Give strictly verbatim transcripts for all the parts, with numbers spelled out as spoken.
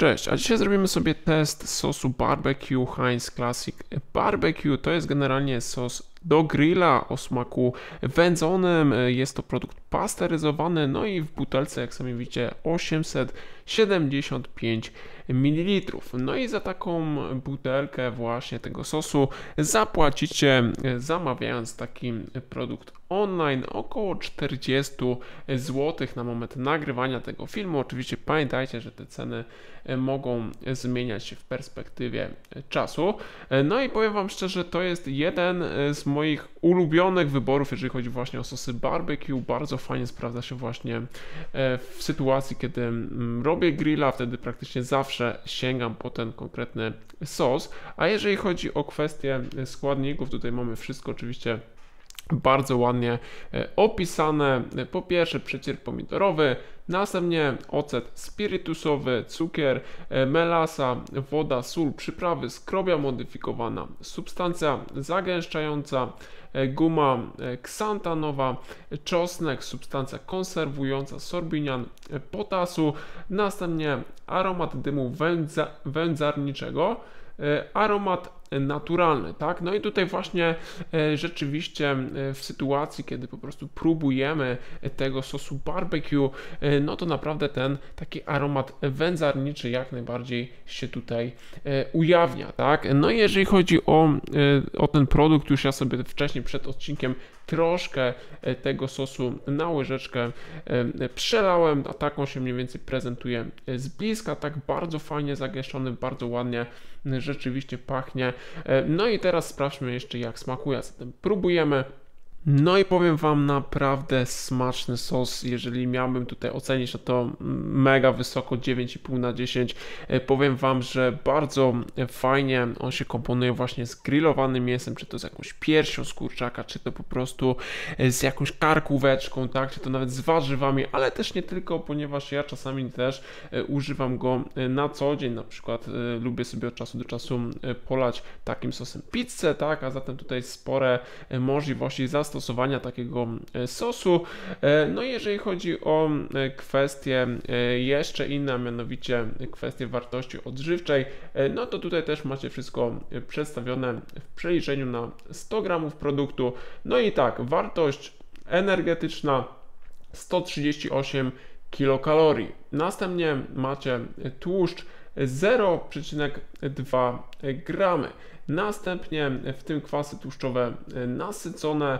Cześć, a dzisiaj zrobimy sobie test sosu barbecue Heinz Classic Barbecue. To jest generalnie sos do grilla o smaku wędzonym, jest to produkt pasteryzowany, no i w butelce, jak sami widzicie, osiemset siedemdziesiąt pięć mililitrów. No i za taką butelkę właśnie tego sosu zapłacicie, zamawiając taki produkt online, około czterdzieści złotych na moment nagrywania tego filmu. Oczywiście pamiętajcie, że te ceny mogą zmieniać się w perspektywie czasu. No i powiem Wam szczerze, to jest jeden z moich ulubionych wyborów, jeżeli chodzi właśnie o sosy barbecue. Bardzo fajnie sprawdza się właśnie w sytuacji, kiedy robię grilla, wtedy praktycznie zawsze sięgam po ten konkretny sos. A jeżeli chodzi o kwestię składników, tutaj mamy wszystko oczywiście bardzo ładnie opisane. Po pierwsze przecier pomidorowy, następnie ocet spirytusowy, cukier, melasa, woda, sól, przyprawy, skrobia modyfikowana, substancja zagęszczająca, guma ksantanowa, czosnek, substancja konserwująca, sorbinian potasu, następnie aromat dymu wędza, wędzarniczego, aromat naturalny, tak? No i tutaj właśnie rzeczywiście w sytuacji, kiedy po prostu próbujemy tego sosu barbecue, no to naprawdę ten taki aromat wędzarniczy jak najbardziej się tutaj ujawnia, tak? No i jeżeli chodzi o, o ten produkt, już ja sobie wcześniej przed odcinkiem troszkę tego sosu na łyżeczkę przelałem, a tak on się mniej więcej prezentuje z bliska, tak bardzo fajnie zagęszczony, bardzo ładnie rzeczywiście pachnie. No i teraz sprawdźmy jeszcze, jak smakuje, zatem próbujemy. No i powiem Wam, naprawdę smaczny sos. Jeżeli miałbym tutaj ocenić, to, to mega wysoko, dziewięć i pół na dziesięć. Powiem Wam, że bardzo fajnie on się komponuje właśnie z grillowanym mięsem, czy to z jakąś piersią z kurczaka, czy to po prostu z jakąś karkóweczką, tak, czy to nawet z warzywami, ale też nie tylko, ponieważ ja czasami też używam go na co dzień, na przykład lubię sobie od czasu do czasu polać takim sosem pizzę, tak, a zatem tutaj spore możliwości zastosowania stosowania takiego sosu. No i jeżeli chodzi o kwestie jeszcze inne, a mianowicie kwestie wartości odżywczej, no to tutaj też macie wszystko przedstawione w przeliczeniu na sto gramów produktu. No i tak, wartość energetyczna sto trzydzieści osiem kilokalorii. Następnie macie tłuszcz zero przecinek dwa gramy. Następnie w tym kwasy tłuszczowe nasycone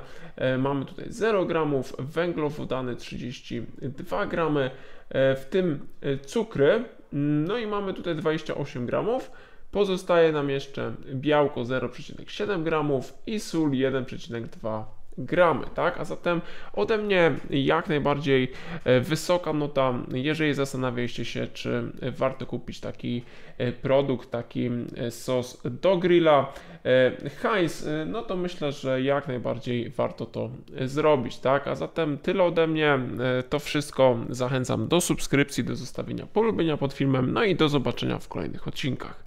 mamy tutaj zero gramów, węglowodany trzydzieści dwa gramy, w tym cukry, no i mamy tutaj dwadzieścia osiem gramów. Pozostaje nam jeszcze białko zero przecinek siedem gramów i sól jeden przecinek dwa gramy, tak? A zatem ode mnie jak najbardziej wysoka nota. Jeżeli zastanawialiście się, czy warto kupić taki produkt, taki sos do grilla Heinz, no to myślę, że jak najbardziej warto to zrobić, tak? A zatem tyle ode mnie, to wszystko. Zachęcam do subskrypcji, do zostawienia polubienia pod filmem, no i do zobaczenia w kolejnych odcinkach.